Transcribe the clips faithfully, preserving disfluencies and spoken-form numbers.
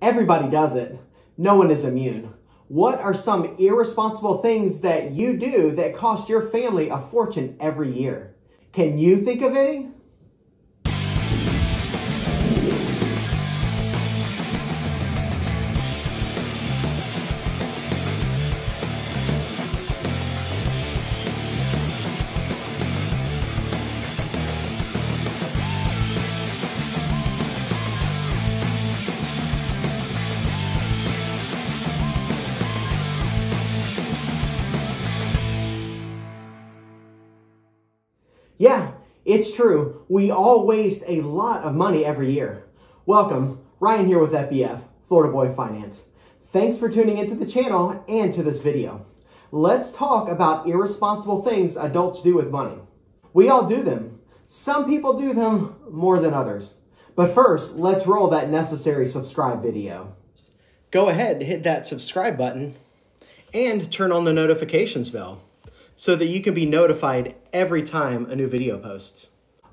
Everybody does it. No one is immune. What are some irresponsible things that you do that cost your family a fortune every year? Can you think of any? Yeah, it's true. We all waste a lot of money every year. Welcome, Ryan here with F B F, Florida Boy Finance. Thanks for tuning into the channel and to this video. Let's talk about irresponsible things adults do with money. We all do them. Some people do them more than others. But first, let's roll that necessary subscribe video. Go ahead, hit that subscribe button and turn on the notifications bell, so that you can be notified every time a new video posts.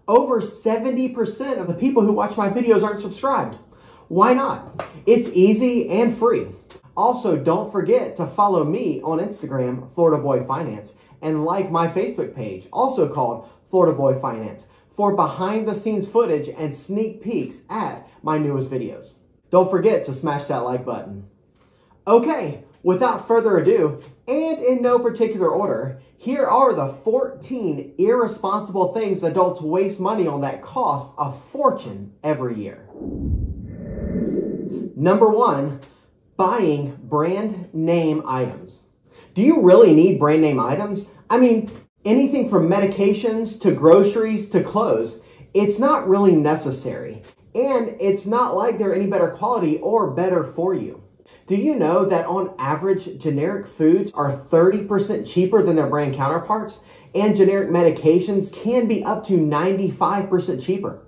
Over seventy percent of the people who watch my videos aren't subscribed. Why not? It's easy and free. Also, don't forget to follow me on Instagram, Florida Boy Finance, and like my Facebook page, also called Florida Boy Finance, for behind the scenes footage and sneak peeks at my newest videos. Don't forget to smash that like button. Okay, without further ado, and in no particular order, here are the fourteen irresponsible things adults waste money on that cost a fortune every year. Number one, buying brand name items. Do you really need brand name items? I mean, anything from medications to groceries to clothes, it's not really necessary. And it's not like they're any better quality or better for you. Do you know that on average, generic foods are thirty percent cheaper than their brand counterparts, and generic medications can be up to ninety-five percent cheaper?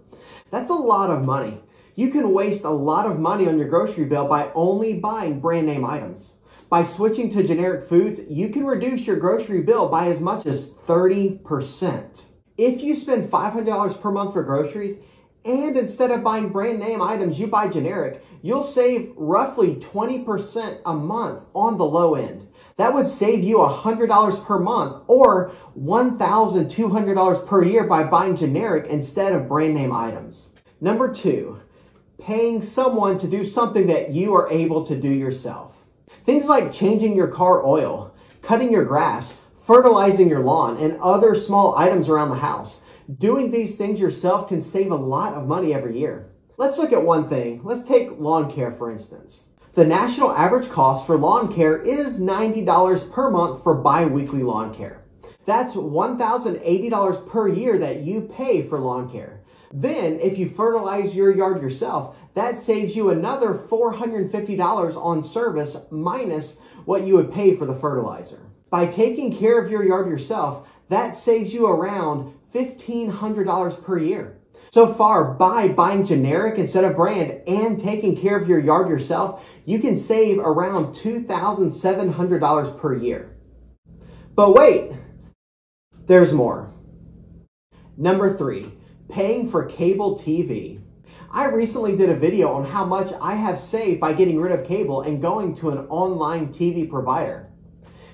That's a lot of money. You can waste a lot of money on your grocery bill by only buying brand name items. By switching to generic foods, you can reduce your grocery bill by as much as thirty percent. If you spend five hundred dollars per month for groceries, and instead of buying brand name items, you buy generic, you'll save roughly twenty percent a month on the low end. That would save you one hundred dollars per month or one thousand two hundred dollars per year by buying generic instead of brand name items. Number two, paying someone to do something that you are able to do yourself. Things like changing your car oil, cutting your grass, fertilizing your lawn, and other small items around the house. Doing these things yourself can save a lot of money every year. Let's look at one thing. Let's take lawn care, for instance. The national average cost for lawn care is ninety dollars per month for bi-weekly lawn care. That's one thousand eighty dollars per year that you pay for lawn care. Then, if you fertilize your yard yourself, that saves you another four hundred fifty dollars on service minus what you would pay for the fertilizer. By taking care of your yard yourself, that saves you around fifteen hundred dollars per year. So far, by buying generic instead of brand and taking care of your yard yourself, you can save around two thousand seven hundred dollars per year. But wait, there's more. Number three, paying for cable T V. I recently did a video on how much I have saved by getting rid of cable and going to an online T V provider.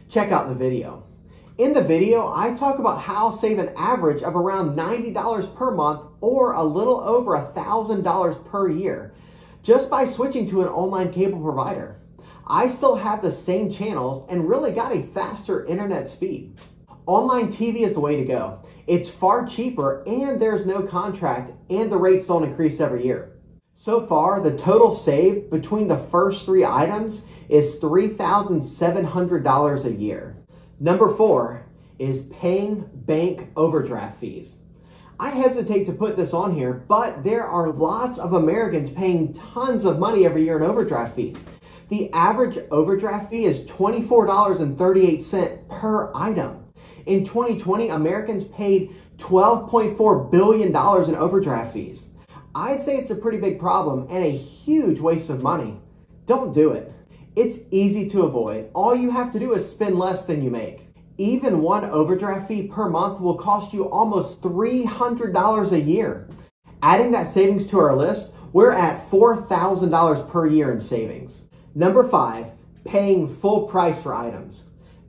Check out the video. In the video, I talk about how save an average of around ninety dollars per month or a little over one thousand dollars per year just by switching to an online cable provider. I still have the same channels and really got a faster internet speed. Online T V is the way to go. It's far cheaper and there's no contract and the rates don't increase every year. So far, the total save between the first three items is three thousand seven hundred dollars a year. Number four is paying bank overdraft fees. I hesitate to put this on here, but there are lots of Americans paying tons of money every year in overdraft fees. The average overdraft fee is twenty-four dollars and thirty-eight cents per item. In twenty twenty, Americans paid twelve point four billion dollars in overdraft fees. I'd say it's a pretty big problem and a huge waste of money. Don't do it. It's easy to avoid. All you have to do is spend less than you make. Even one overdraft fee per month will cost you almost three hundred dollars a year. Adding that savings to our list we're at four thousand dollars per year in savings. Number five, paying full price for items.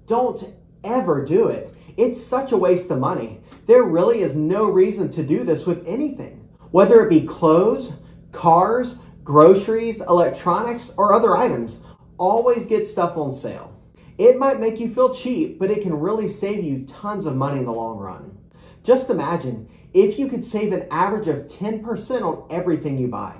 Don't ever do it. It's such a waste of money. There really is no reason to do this with anything, whether it be clothes, cars, groceries, electronics, or other items. Always get stuff on sale. It might make you feel cheap, but it can really save you tons of money in the long run. Just imagine if you could save an average of ten percent on everything you buy.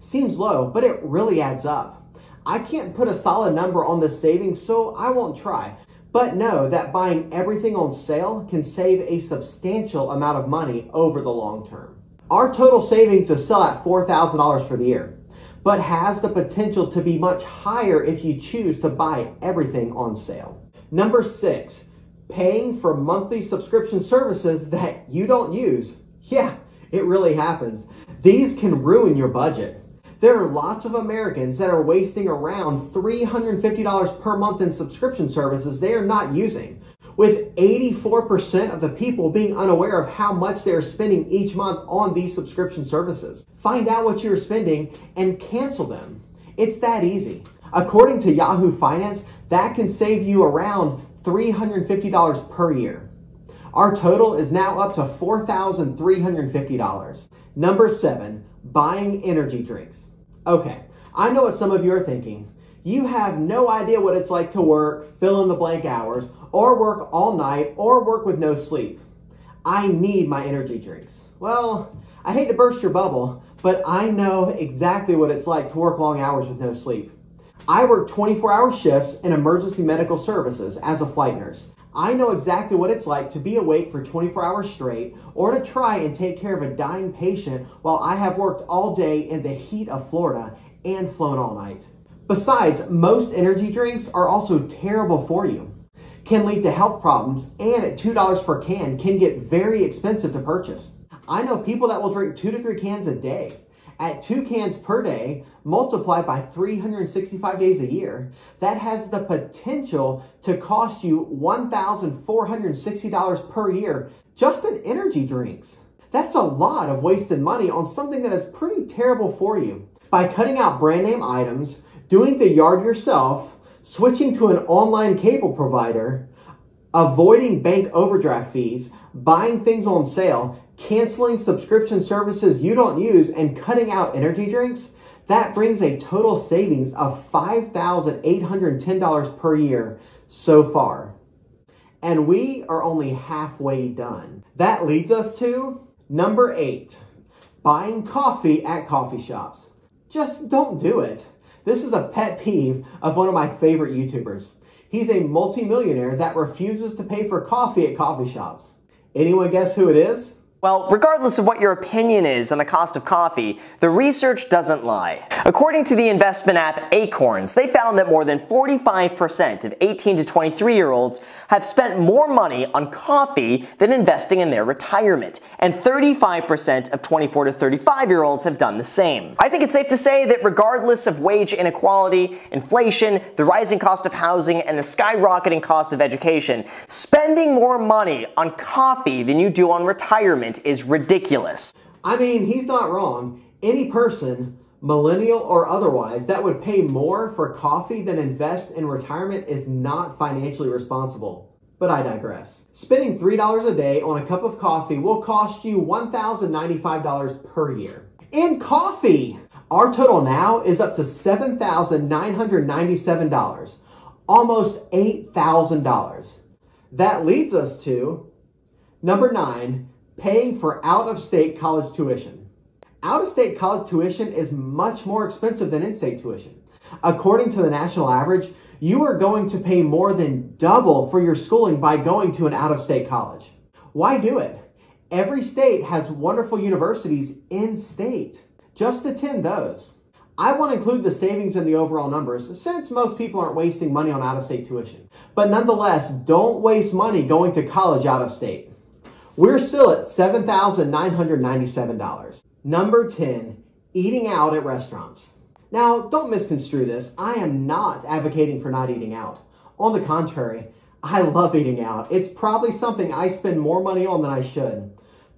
Seems low, but it really adds up. I can't put a solid number on the savings, so I won't try. But know that buying everything on sale can save a substantial amount of money over the long term. Our total savings is still at four thousand dollars for the year, but has the potential to be much higher if you choose to buy everything on sale. Number six, paying for monthly subscription services that you don't use. Yeah, it really happens. These can ruin your budget. There are lots of Americans that are wasting around three hundred fifty dollars per month in subscription services they are not using, with eighty-four percent of the people being unaware of how much they are spending each month on these subscription services. Find out what you're spending and cancel them. It's that easy. According to Yahoo Finance, that can save you around three hundred fifty dollars per year. Our total is now up to four thousand three hundred fifty dollars. Number seven, buying energy drinks. Okay, I know what some of you are thinking. You have no idea what it's like to work fill in the blank hours, or work all night, or work with no sleep. I need my energy drinks. Well, I hate to burst your bubble, but I know exactly what it's like to work long hours with no sleep. I work twenty-four hour shifts in emergency medical services as a flight nurse. I know exactly what it's like to be awake for twenty-four hours straight, or to try and take care of a dying patient while I have worked all day in the heat of Florida and flown all night. Besides, most energy drinks are also terrible for you, can lead to health problems, and at two dollars per can can get very expensive to purchase. I know people that will drink two to three cans a day. At two cans per day, multiplied by three hundred sixty-five days a year, that has the potential to cost you one thousand four hundred sixty dollars per year just in energy drinks. That's a lot of wasted money on something that is pretty terrible for you. By cutting out brand name items, doing the yard yourself, switching to an online cable provider, avoiding bank overdraft fees, buying things on sale, canceling subscription services you don't use, and cutting out energy drinks, that brings a total savings of five thousand eight hundred ten dollars per year so far. And we are only halfway done. That leads us to number eight, buying coffee at coffee shops. Just don't do it. This is a pet peeve of one of my favorite YouTubers. He's a multimillionaire that refuses to pay for coffee at coffee shops. Anyone guess who it is? Well, regardless of what your opinion is on the cost of coffee, the research doesn't lie. According to the investment app Acorns, they found that more than forty-five percent of eighteen to twenty-three year olds have spent more money on coffee than investing in their retirement, and thirty-five percent of twenty-four to thirty-five year olds have done the same. I think it's safe to say that regardless of wage inequality, inflation, the rising cost of housing, and the skyrocketing cost of education, spending more money on coffee than you do on retirement is ridiculous. I mean, he's not wrong. Any person, millennial or otherwise, that would pay more for coffee than invest in retirement is not financially responsible. But I digress. Spending three dollars a day on a cup of coffee will cost you one thousand ninety-five dollars per year. In coffee! Our total now is up to seven thousand nine hundred ninety-seven dollars, almost eight thousand dollars. That leads us to number nine, paying for out-of-state college tuition. Out-of-state college tuition is much more expensive than in-state tuition. According to the national average, you are going to pay more than double for your schooling by going to an out-of-state college. Why do it? Every state has wonderful universities in-state. Just attend those. I won't include the savings in the overall numbers since most people aren't wasting money on out-of-state tuition. But nonetheless, don't waste money going to college out-of-state. We're still at seven thousand nine hundred ninety-seven dollars. Number ten, eating out at restaurants. Now, don't misconstrue this. I am not advocating for not eating out. On the contrary, I love eating out. It's probably something I spend more money on than I should.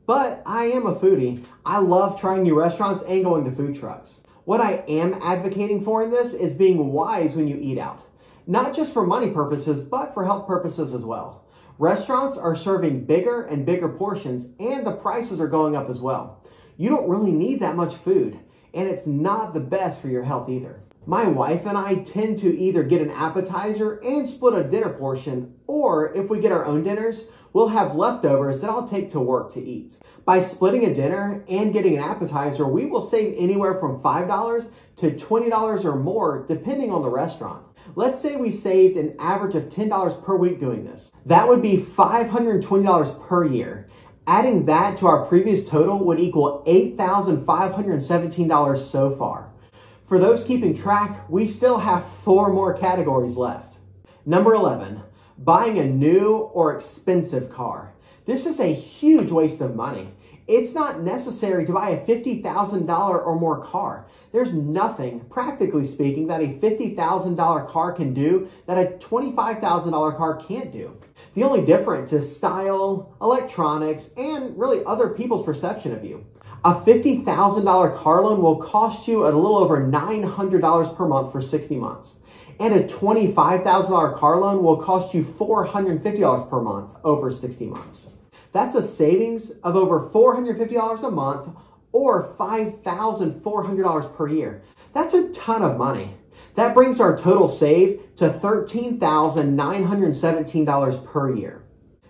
But I am a foodie. I love trying new restaurants and going to food trucks. What I am advocating for in this is being wise when you eat out. Not just for money purposes, but for health purposes as well. Restaurants are serving bigger and bigger portions, and the prices are going up as well. You don't really need that much food, and it's not the best for your health either. My wife and I tend to either get an appetizer and split a dinner portion, or if we get our own dinners, we'll have leftovers that I'll take to work to eat. By splitting a dinner and getting an appetizer, we will save anywhere from five dollars to twenty dollars or more, depending on the restaurant. Let's say we saved an average of ten dollars per week doing this. That would be five hundred twenty dollars per year. Adding that to our previous total would equal eight thousand five hundred seventeen dollars so far. For those keeping track, we still have four more categories left. Number eleven, buying a new or expensive car. This is a huge waste of money. It's not necessary to buy a fifty thousand dollar or more car. There's nothing, practically speaking, that a fifty thousand dollar car can do that a twenty-five thousand dollar car can't do. The only difference is style, electronics, and really other people's perception of you. A fifty thousand dollar car loan will cost you a little over nine hundred dollars per month for sixty months. And a twenty-five thousand dollar car loan will cost you four hundred fifty dollars per month over sixty months. That's a savings of over four hundred fifty dollars a month or five thousand four hundred dollars per year. That's a ton of money. That brings our total saved to thirteen thousand nine hundred seventeen dollars per year.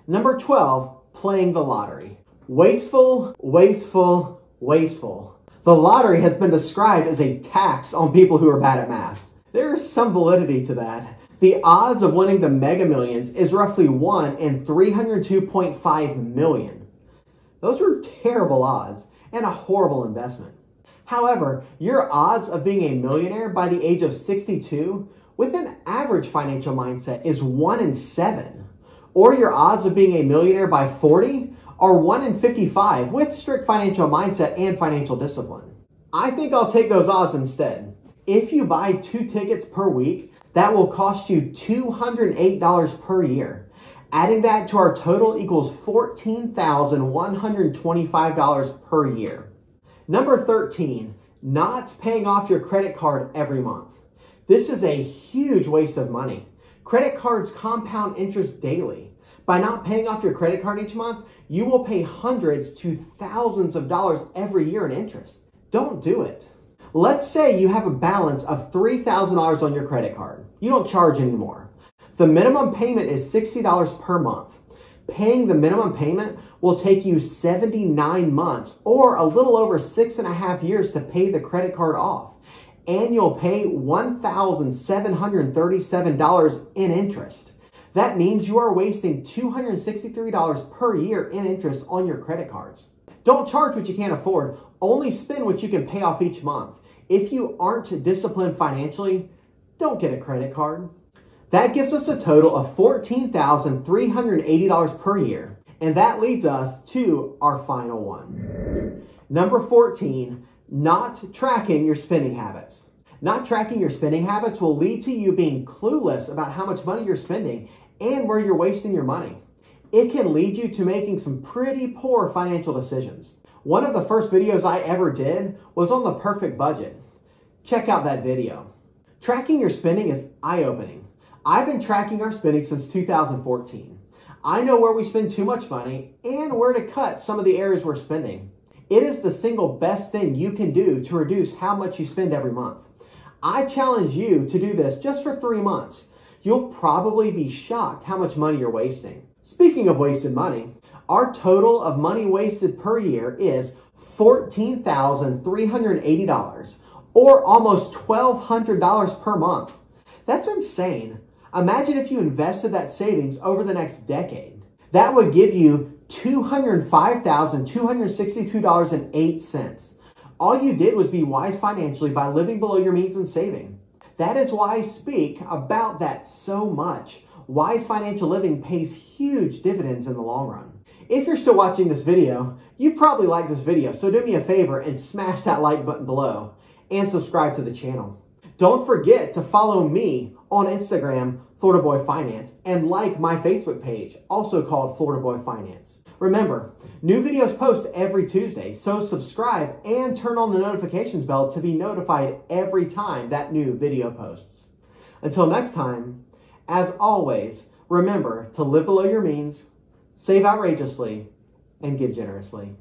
Number twelve, playing the lottery. Wasteful, wasteful, wasteful. The lottery has been described as a tax on people who are bad at math. There is some validity to that. The odds of winning the Mega Millions is roughly one in three hundred two point five million. Those are terrible odds and a horrible investment. However, your odds of being a millionaire by the age of sixty-two with an average financial mindset is one in seven. Or your odds of being a millionaire by forty are one in fifty-five with strict financial mindset and financial discipline. I think I'll take those odds instead. If you buy two tickets per week, that will cost you two hundred eight dollars per year. Adding that to our total equals fourteen thousand one hundred twenty-five dollars per year. Number thirteen, not paying off your credit card every month. This is a huge waste of money. Credit cards compound interest daily. By not paying off your credit card each month, you will pay hundreds to thousands of dollars every year in interest. Don't do it. Let's say you have a balance of three thousand dollars on your credit card. You don't charge anymore. The minimum payment is sixty dollars per month. Paying the minimum payment will take you seventy-nine months or a little over six and a half years to pay the credit card off. And you'll pay one thousand seven hundred thirty-seven dollars in interest. That means you are wasting two hundred sixty-three dollars per year in interest on your credit cards. Don't charge what you can't afford. Only spend what you can pay off each month. If you aren't disciplined financially, don't get a credit card. That gives us a total of fourteen thousand three hundred eighty dollars per year. And that leads us to our final one. Number fourteen, not tracking your spending habits. Not tracking your spending habits will lead to you being clueless about how much money you're spending and where you're wasting your money. It can lead you to making some pretty poor financial decisions. One of the first videos I ever did was on the perfect budget. Check out that video. Tracking your spending is eye-opening. I've been tracking our spending since two thousand fourteen. I know where we spend too much money and where to cut some of the areas we're spending. It is the single best thing you can do to reduce how much you spend every month. I challenge you to do this just for three months. You'll probably be shocked how much money you're wasting. Speaking of wasted money, our total of money wasted per year is fourteen thousand three hundred eighty dollars or almost twelve hundred dollars per month. That's insane. Imagine if you invested that savings over the next decade. That would give you two hundred five thousand two hundred sixty-two dollars and eight cents. All you did was be wise financially by living below your means and saving. That is why I speak about that so much. Wise financial living pays huge dividends in the long run. If you're still watching this video, you probably like this video, so do me a favor and smash that like button below and subscribe to the channel. Don't forget to follow me on Instagram, Florida Boy Finance, and like my Facebook page, also called Florida Boy Finance. Remember, new videos post every Tuesday, so subscribe and turn on the notifications bell to be notified every time that new video posts. Until next time, as always, remember to live below your means, save outrageously, and give generously.